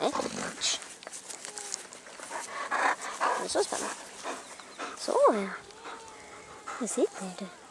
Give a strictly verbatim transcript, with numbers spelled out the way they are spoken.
Nej. Det är så spännande. Så ja. Där sitter du.